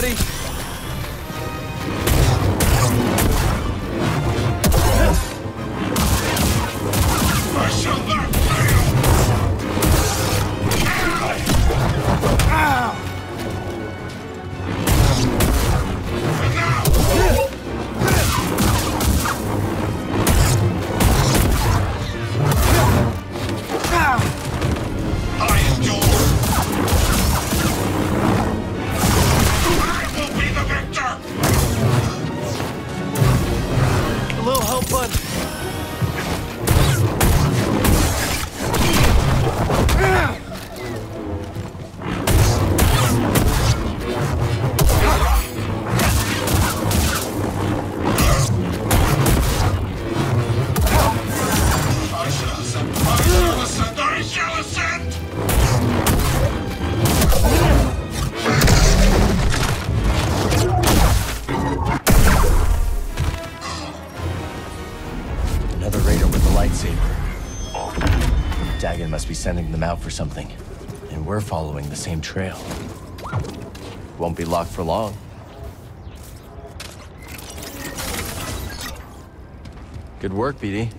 buddy. Sending them out for something, and we're following the same trail. Won't be locked for long. Good work, BD.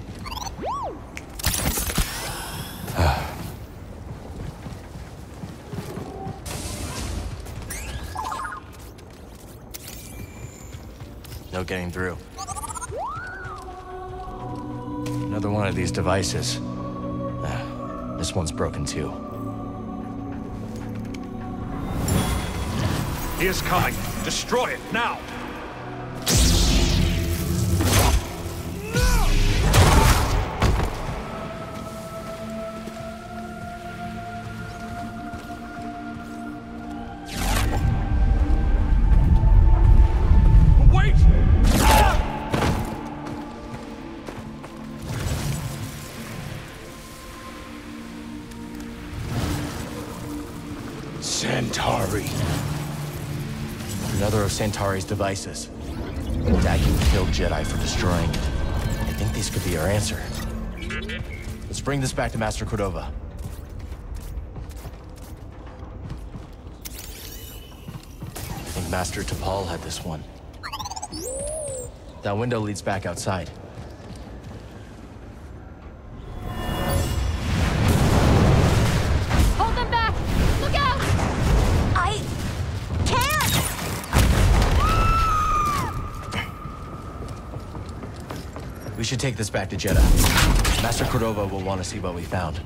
No getting through. Another one of these devices. This one's broken too. He is coming. Destroy it now. Santari. Another of Santari's devices. Dagi killed Jedi for destroying it. I think these could be our answer. Let's bring this back to Master Cordova. I think Master Tapal had this one. That window leads back outside. We should take this back to Jeddah. Master Cordova will want to see what we found.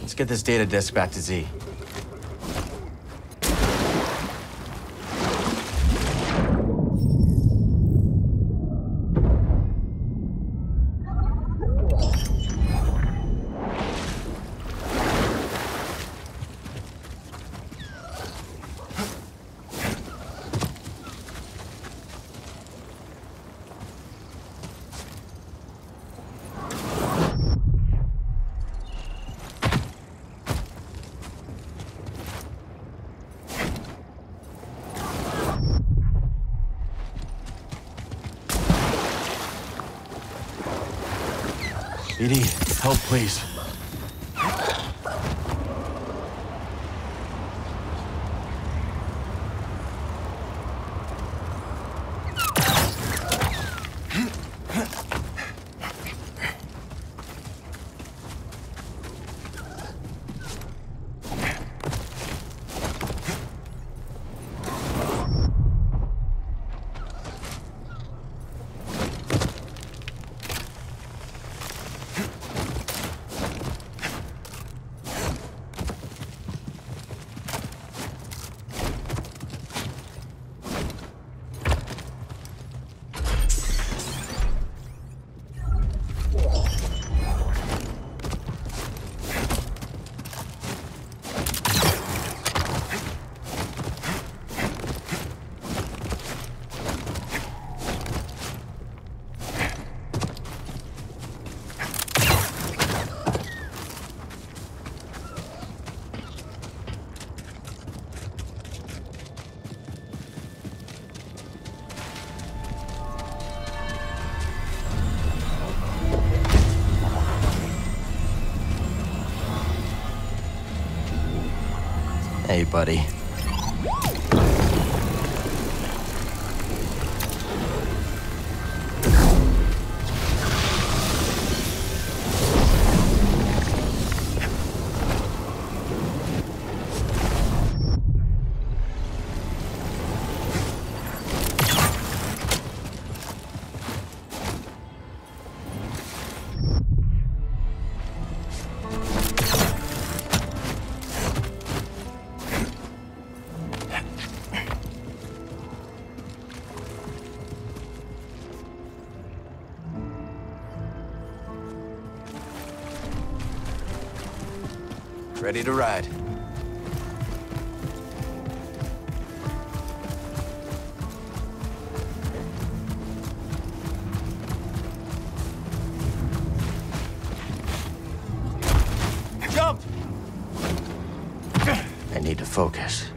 Let's get this data disk back to Z. BD, help please. Hey, buddy. Ready to ride. Jump! I need to focus.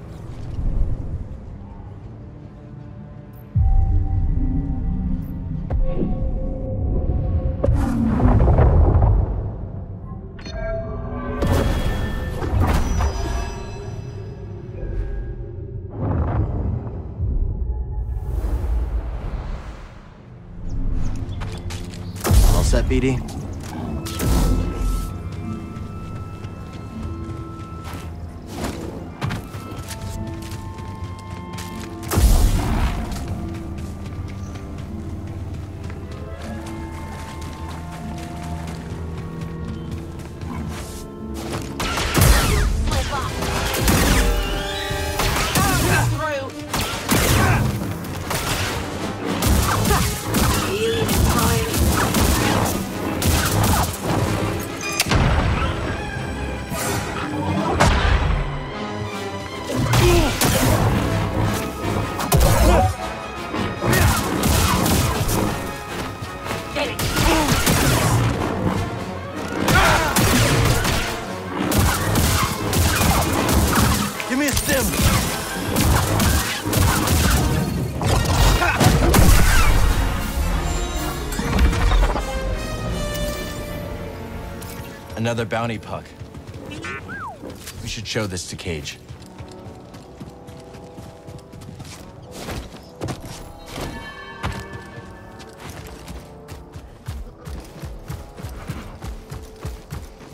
BD. Another bounty puck. We should show this to Cage.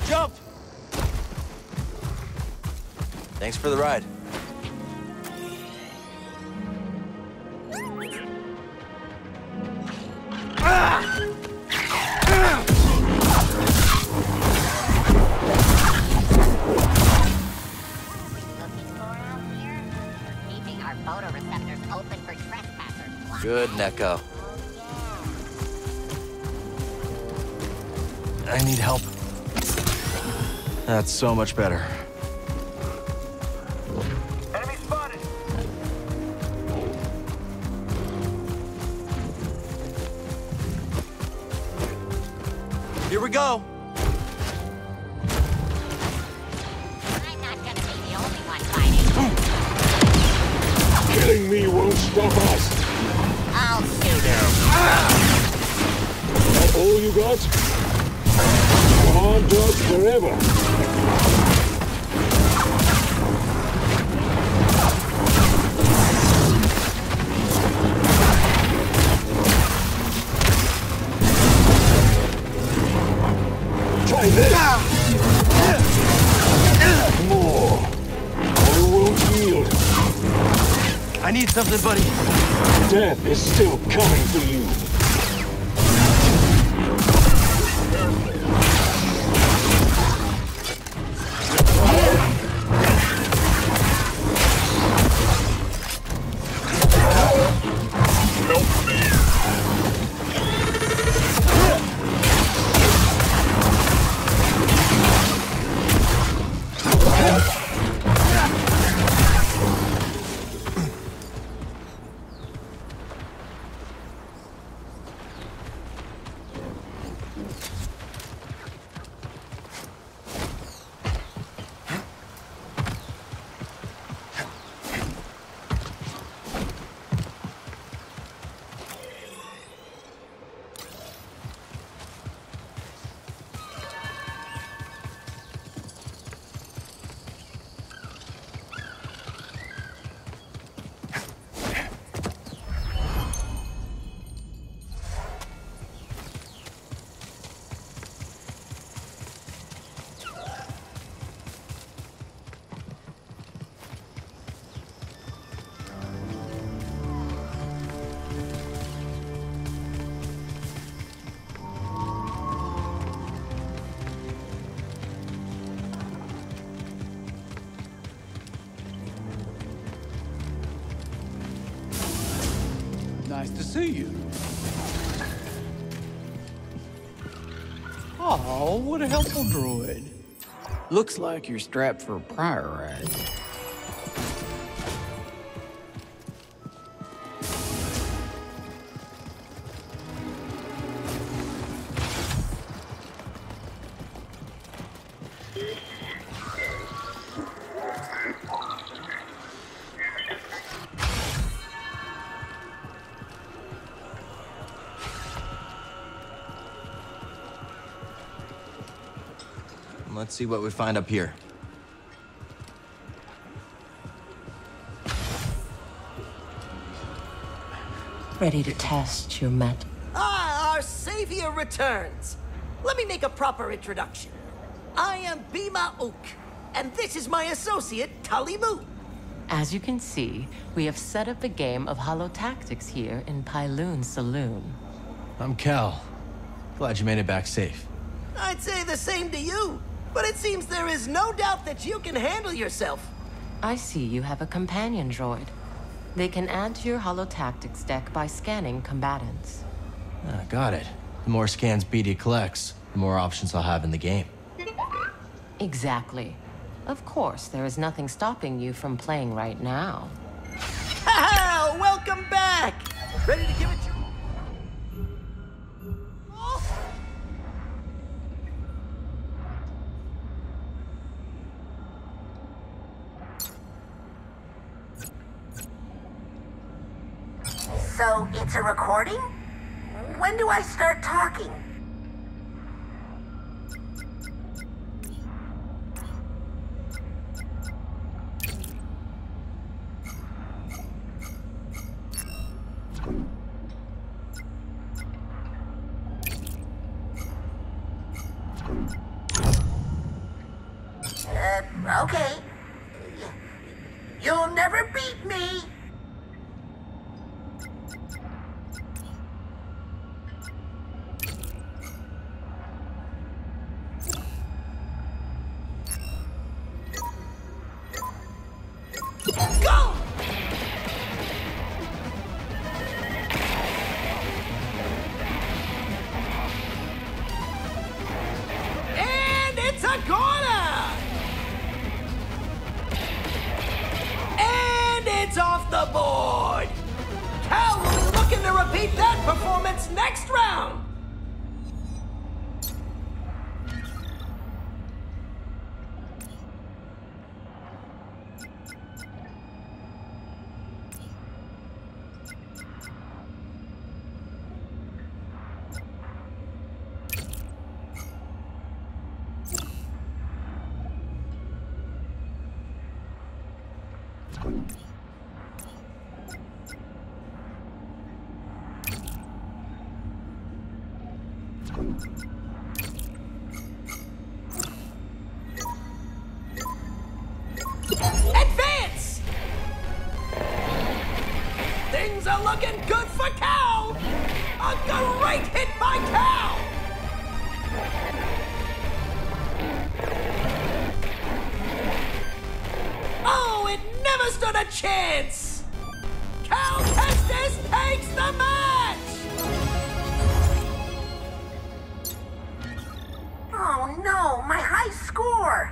Jump! Thanks for the ride. Good, Neko. I need help. That's so much better. Enemy spotted! Here we go! I'm not gonna be the only one fighting. Killing me won't stop us! I'll shoot him. That all you got? hard work forever. More. I won't yield. I need something, buddy. Death is still coming for you. Nice to see you. Oh, what a helpful droid. Looks like you're strapped for a prior ride. Let's see what we find up here. Ready to test your met. Ah, our savior returns. Let me make a proper introduction. I am Bima Oak, and this is my associate, Tali Moo. As you can see, we have set up a game of holotactics here in Pailoon's Saloon. I'm Cal. Glad you made it back safe. I'd say the same to you. But it seems there is no doubt that you can handle yourself. I see you have a companion droid. They can add to your holotactics deck by scanning combatants. Ah, got it. The more scans BD collects, the more options I'll have in the game. Exactly. Of course, there is nothing stopping you from playing right now. Ha! Welcome back! Ready to give it your... So, it's a recording? When do I start talking? Okay. You'll never beat me! Advance! Things are looking good for Cal! A great hit by Cal! Oh, it never stood a chance! Cal Kestis takes the match! Oh no, my high score!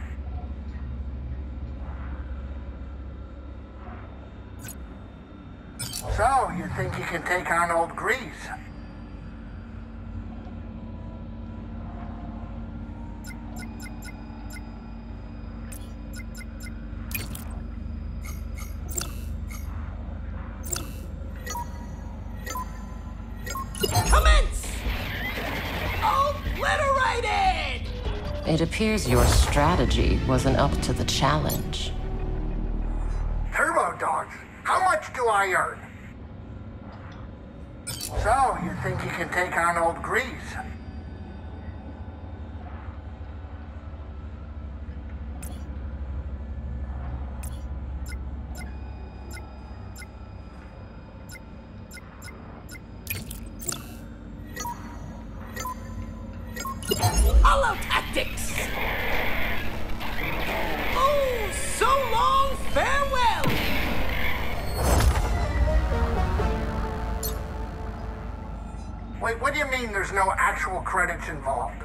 So, you think you can take on old Grease? It appears your strategy wasn't up to the challenge. Turbo dogs, how much do I earn? So, you think you can take on old Grease? Credits involved.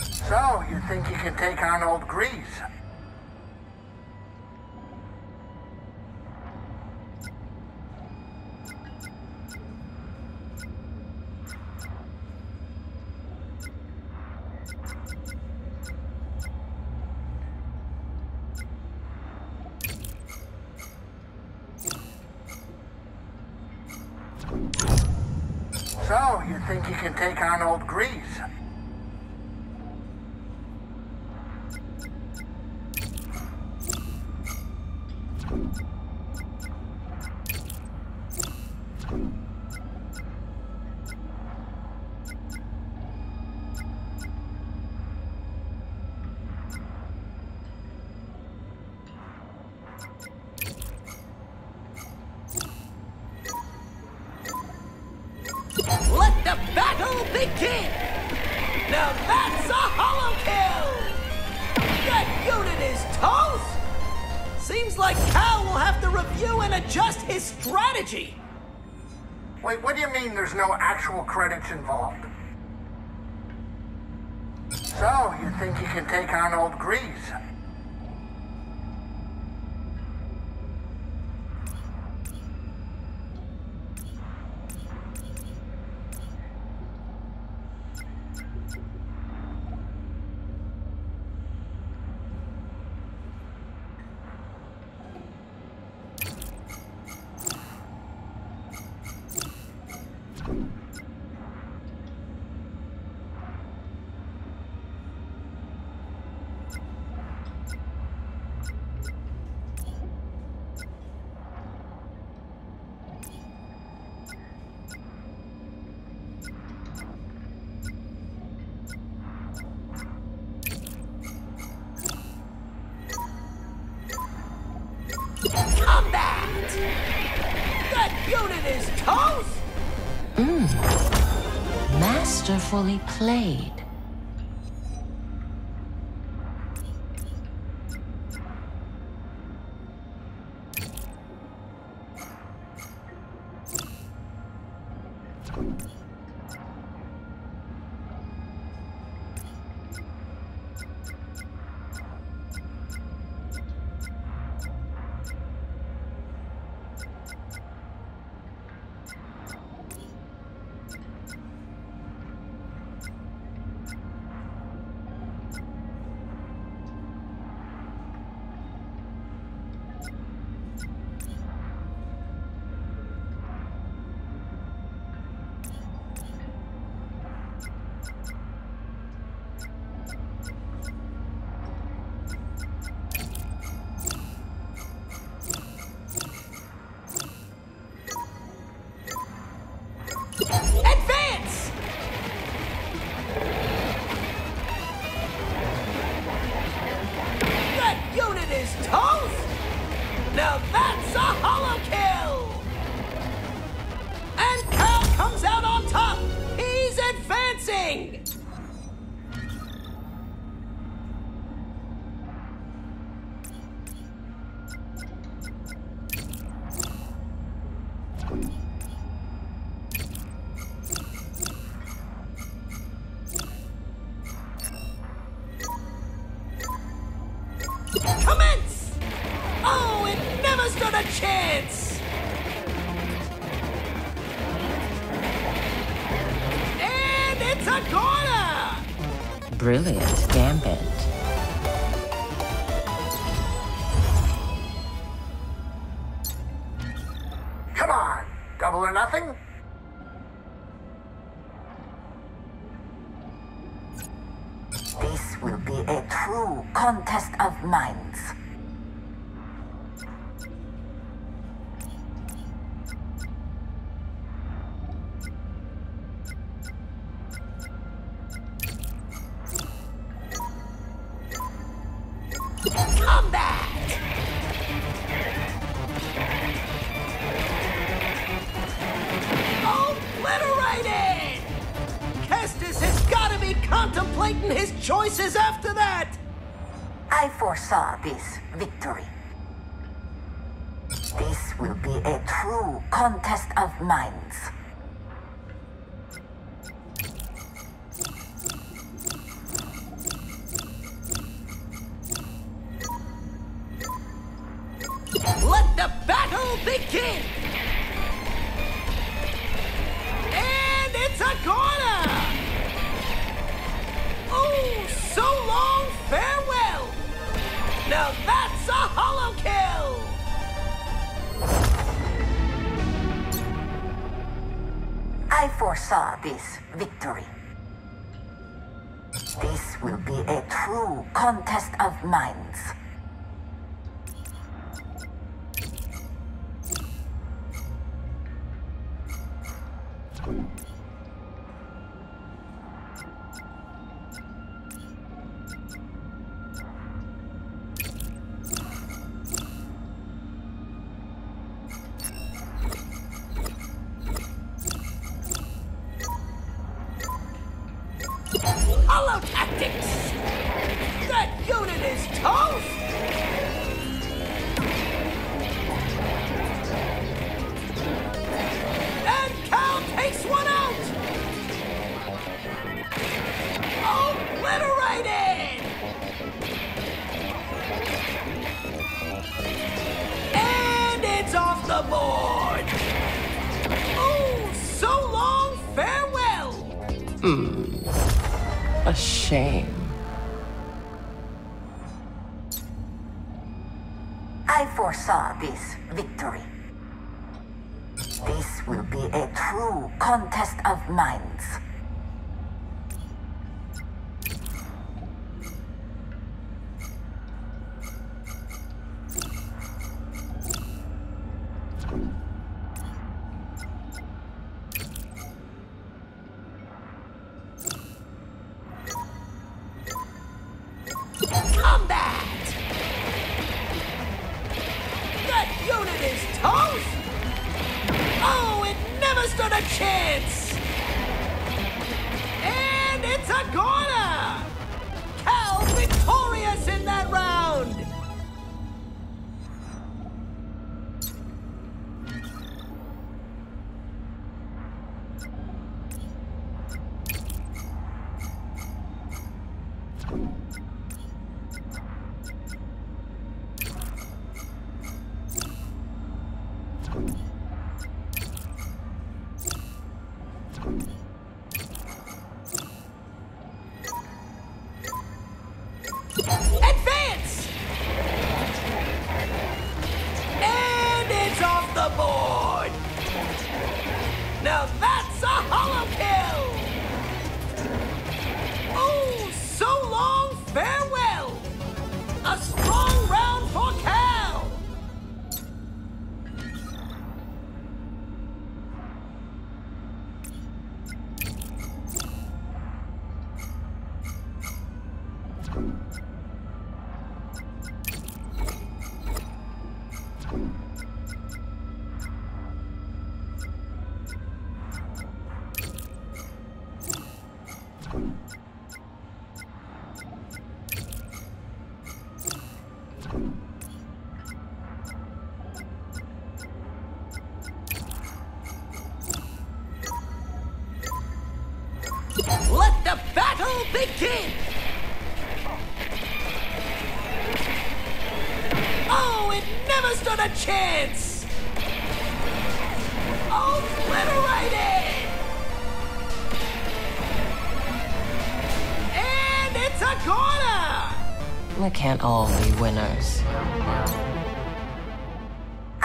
So, you think you can take on old Grease? So, you think you can take on old Grease? Credits involved. So, you think you can take on old Grease? Fully played. It's a corner! Brilliant gambit. Come on, double or nothing? This will be a true contest of minds. We can't all be winners.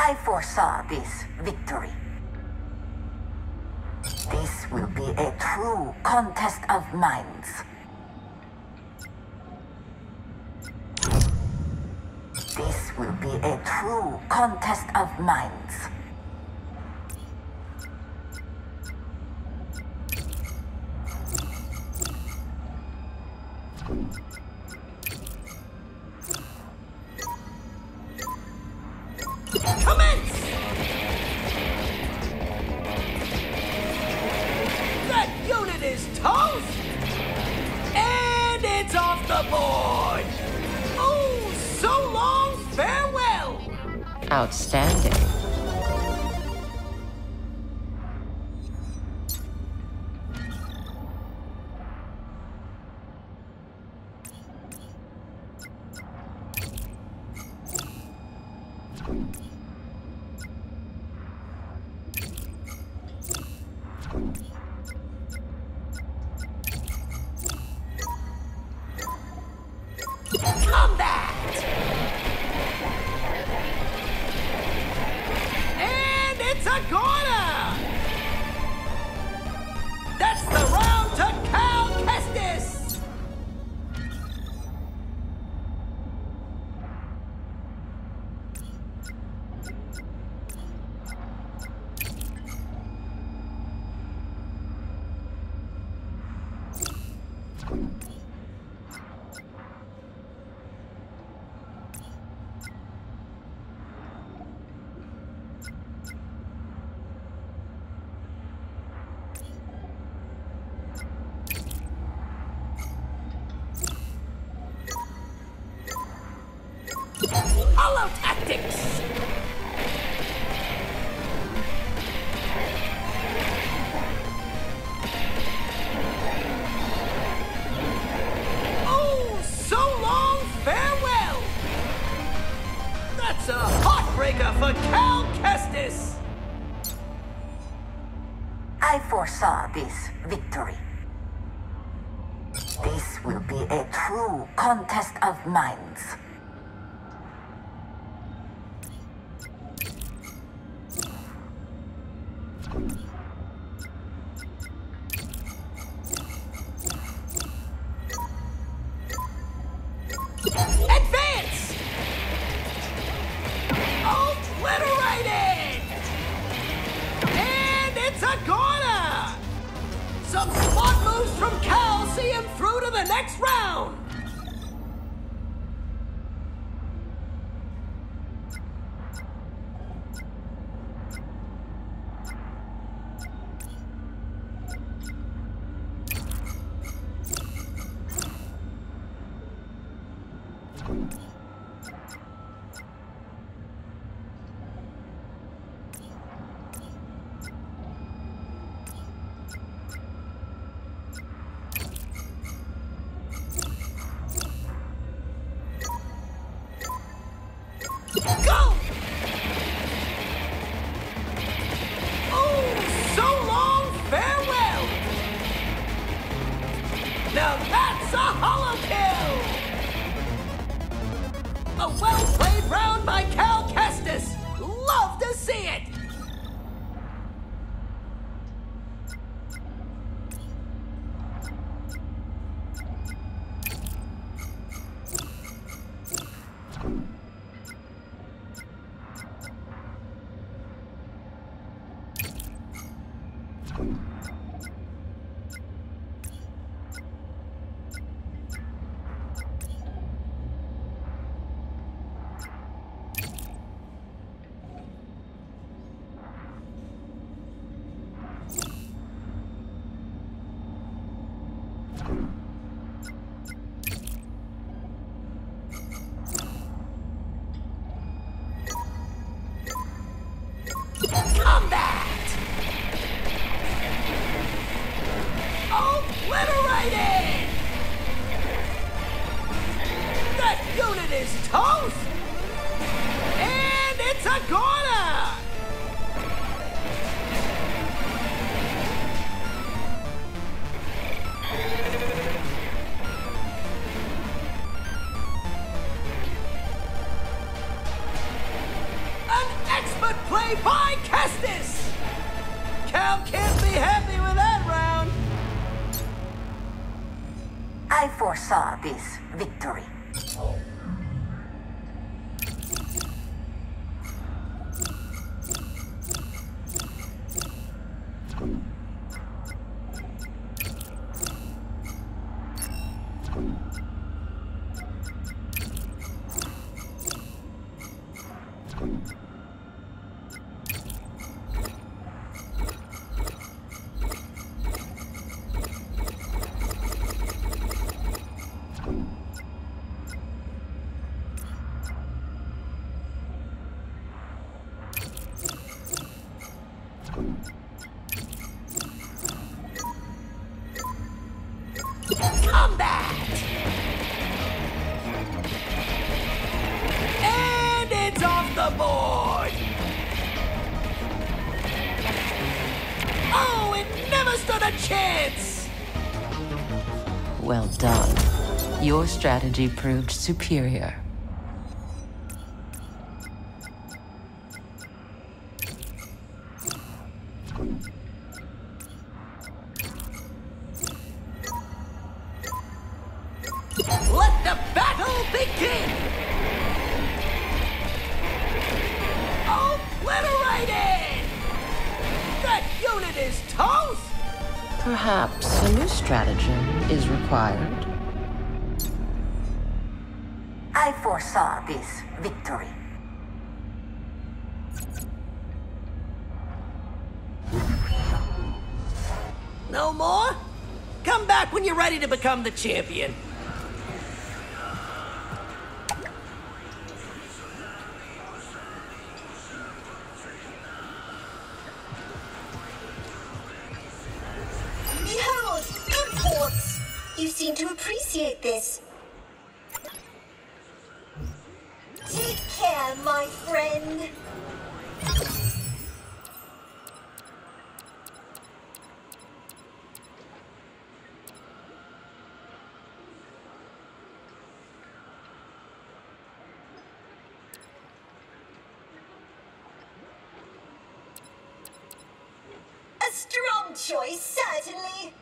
I foresaw this victory. This will be a true contest of minds. This will be a true contest of minds. Outstanding. All-out tactics! Oh, so long, farewell! That's a heartbreaker for Cal Kestis! I foresaw this victory. This will be a true contest of minds. I foresaw this victory. Your strategy proved superior. Let the battle begin! Obliterated! That unit is toast! Perhaps a new stratagem is required. I foresaw this victory. No more? Come back when you're ready to become the champion. Behold, imports! You seem to appreciate this. My friend. A strong choice, certainly.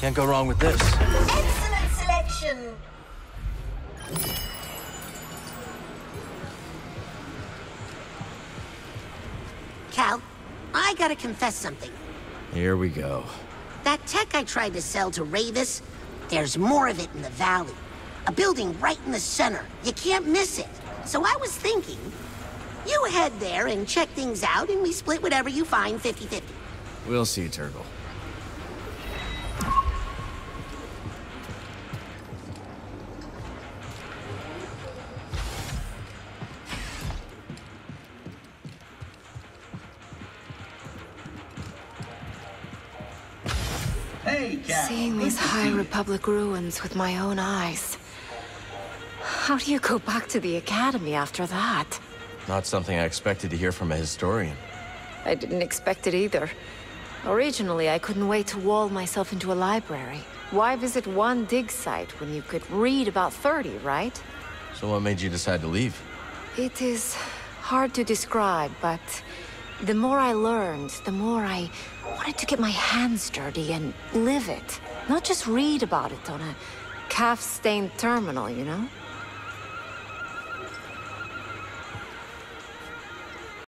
Can't go wrong with this. Excellent selection. Cal, I gotta confess something. Here we go. That tech I tried to sell to Ravis, there's more of it in the valley. A building right in the center. You can't miss it. So I was thinking, you head there and check things out and we split whatever you find 50-50. We'll see, Turtle. Seeing these High Republic ruins with my own eyes. How do you go back to the Academy after that? Not something I expected to hear from a historian. I didn't expect it either. Originally, I couldn't wait to wall myself into a library. Why visit one dig site when you could read about 30, right? So what made you decide to leave? It is hard to describe, but the more I learned, the more I wanted to get my hands dirty and live it. Not just read about it on a calf-stained terminal, you know?